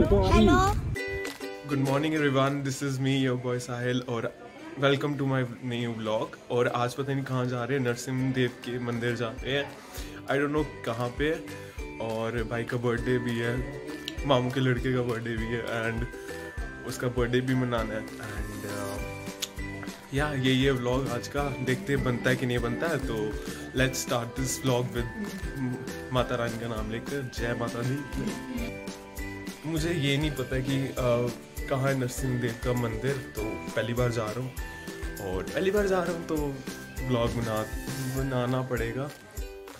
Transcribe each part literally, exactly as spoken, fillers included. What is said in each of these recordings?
Hello, good morning everyone, this is me your boy Sahil और welcome to my new vlog. और आज पता नहीं कहाँ जा रहे हैं, नरसिंह देव के मंदिर जाते हैं, आई डोंट नो कहाँ पे। और भाई का बर्थडे भी है, मामू के लड़के का बर्थडे भी है एंड उसका बर्थडे भी मनाना है। एंड या ये ये व्लॉग आज का देखते बनता है कि नहीं बनता है। तो let's start this vlog with Mata Rani का नाम लेकर। जय माता दी। मुझे ये नहीं पता कि कहाँ है नरसिंह देव का मंदिर, तो पहली बार जा रहा हूँ और पहली बार जा रहा हूँ तो व्लॉग बना बनाना पड़ेगा।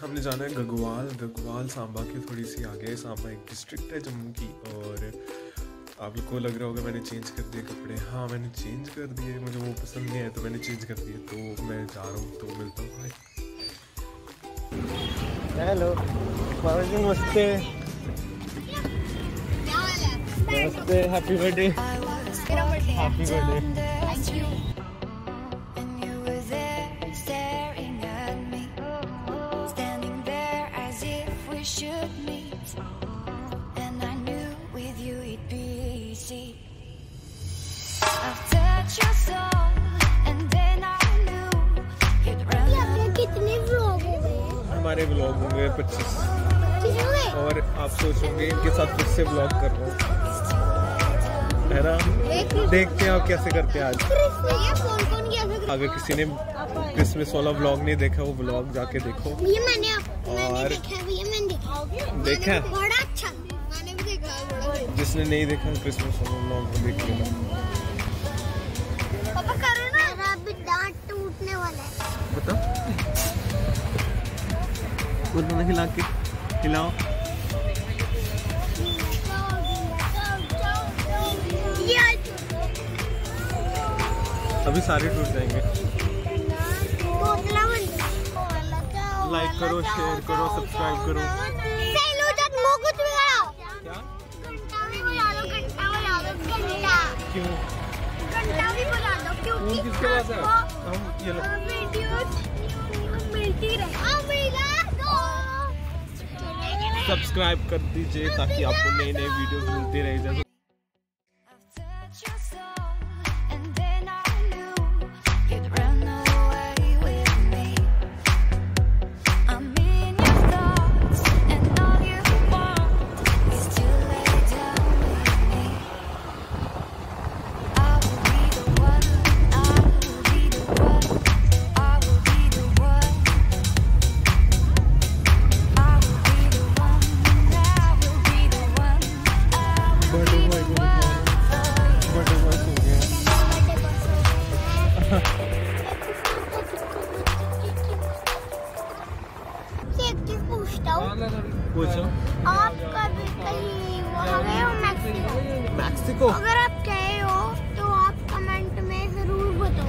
हमने जाना है गगवाल। गगवाल सांबा के थोड़ी सी आगे। सांबा एक डिस्ट्रिक्ट है जम्मू की। और आप लोग को लग रहा होगा मैंने चेंज कर दिए कपड़े, हाँ मैंने चेंज कर दिए, मुझे वो पसंद नहीं है तो मैंने चेंज कर दिए। तो मैं जा रहा हूँ, तो मिलता हूँ भाई। हेलो बाबा जी, नमस्ते नमस्ते, हैप्पी बर्थडे हैप्पी बर्थडे। हमारे व्लॉग होंगे पच्चीस और आप सोचोगे इनके साथ फिर से व्लॉग कर रहा हूँ, है ना? देखते हैं आप कैसे करते हैं आज। अगर किसी ने क्रिसमस वाला व्लॉग नहीं देखा, वो व्लॉग जाके देखो। ये मैंने और देखा, बड़ा अच्छा, मैंने भी देखा। जिसने नहीं देखा क्रिसमस वाला व्लॉग को देख लेना। हिला के हिलाओ। अभी सारे टूट जाएंगे। लाइक करो, शेयर करो, सब्सक्राइब करो। क्यों? किसके पास है? हम ये लोग सब्सक्राइब कर दीजिए ताकि आपको नई नई वीडियोस मिलती रहे। जैसे आपका भी कहीं वहाँ गए हो? मैक्सिको? मैक्सिको अगर आप गए हो तो आप कमेंट में जरूर बताओ।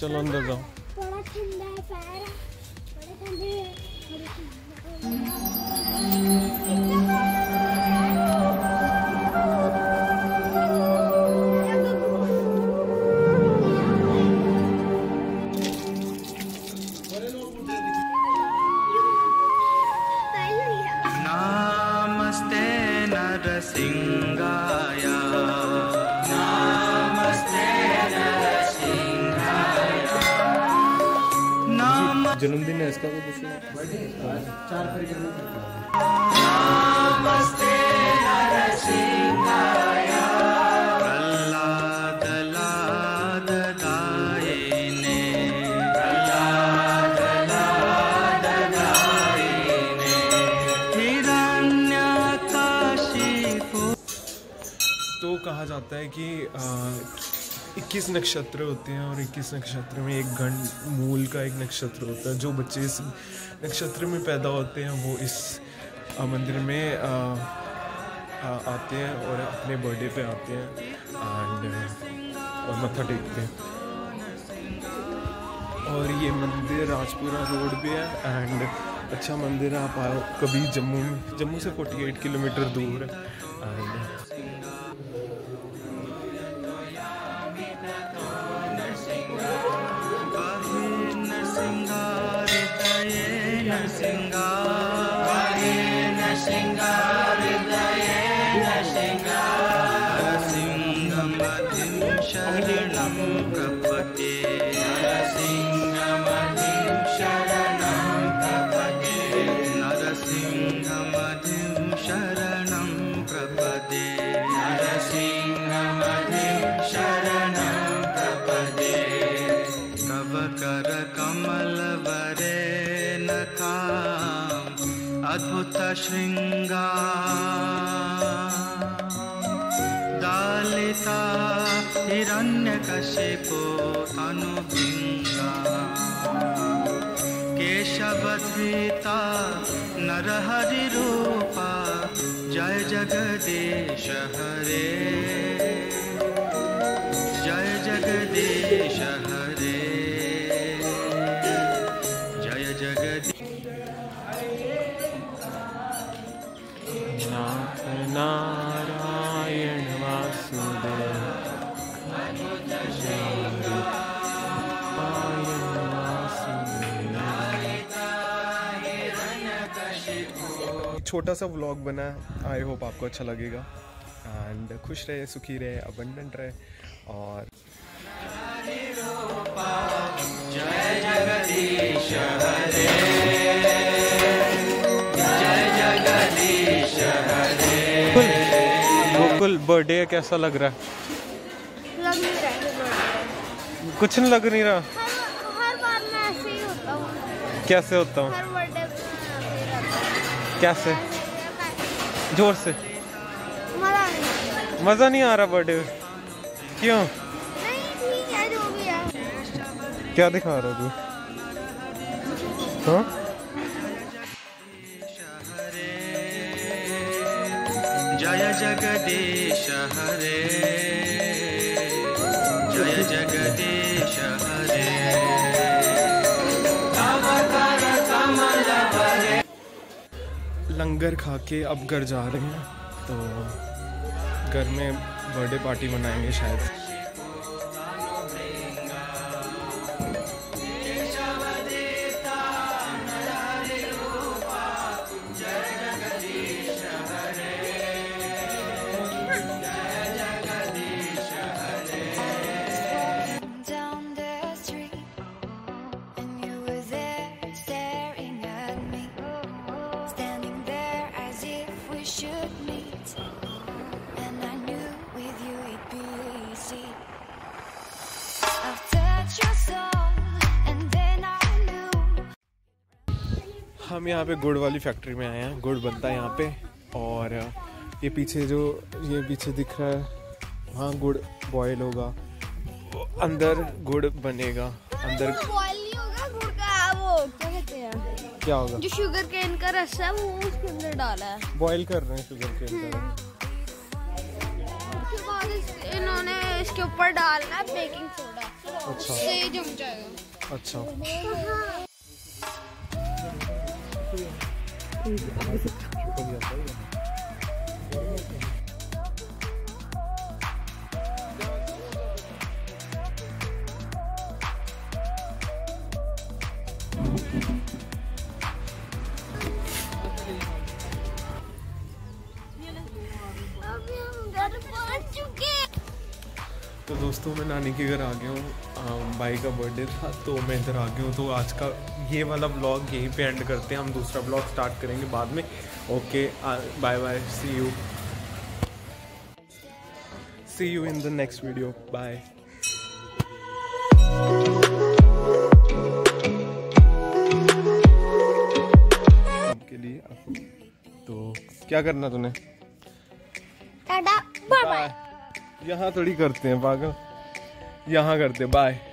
चलो अंदर जाओ। बड़ा ठंडा है पैर, बड़ा ठंडा है। नमस्ते नरसिंहाया, जन्मदिन है इसका, वो कुछ चार फरवरी को। तो कहा जाता है कि आ, इक्कीस नक्षत्र होते हैं और इक्कीस नक्षत्र में एक गण मूल का एक नक्षत्र होता है। जो बच्चे इस नक्षत्र में पैदा होते हैं वो इस मंदिर में आ, आ, आते हैं और अपने बर्थडे पे आते हैं एंड और मत्था टेकते हैं। और ये मंदिर राजपुरा रोड पे है एंड अच्छा मंदिर है। आप आओ कभी जम्मू में, जम्मू से अड़तालीस किलोमीटर दूर है एंड अद्भुत श्रृंगार दालिता हिरण्यकशिपो अनुबिंगा केशवधृता नरहरि रूपा जय जगदीश हरे जय जगदीश हरे जय जगदीश नारायण वासुदेव छोटा सा व्लॉग बना। आई होप आपको अच्छा लगेगा एंड खुश रहे, सुखी रहे, अबंडेंट रहे और जय जगदीश गोकुल बर्थडे है। कैसा लग रहा है? लग नहीं रहा है कुछ नहीं लग नहीं रहा। हर, हर बार मैं ऐसे ही होता हूँ। कैसे होता हूँ? कैसे? जोर से। मजा नहीं मजा नहीं आ रहा बर्थडे में? क्यों? नहीं ठीक है जो भी है। क्या दिखा रहा तू? हाँ जय जगदीश हरे जय जगदीश हरे लंगर खा के अब घर जा रहे हैं तो घर में बर्थडे पार्टी मनाएंगे शायद। हम यहाँ पे गुड़ वाली फैक्ट्री में आए हैं। गुड़ बनता है यहाँ पे और ये पीछे जो ये पीछे दिख रहा है वहाँ गुड़ बॉयल होगा, अंदर गुड़ बनेगा। अंदर तो बॉयल नहीं होगा गुड़ का, वो क्या कहते हैं, क्या होगा? जो शुगर केन का रस है वो उसके अंदर डाला है, बॉयल कर रहे हैं शुगर केन का। उसके बाद इन्होंने इसके ऊपर डालना है बेकिंग सोडा, अच्छा से जम जाएगा। अच्छा तो दोस्तों मैं नानी के घर आ गया हूँ। भाई का बर्थडे था तो मैं इधर आ गया हूँ। तो आज का ये वाला ब्लॉग यहीं पे एंड करते हैं। हम दूसरा ब्लॉग स्टार्ट करेंगे बाद में। Okay bye bye, see you see you in the next video, bye. के लिए तो क्या करना तूने? Tata bye bye. यहाँ थोड़ी करते हैं पागल। यहाँ करते। बाय।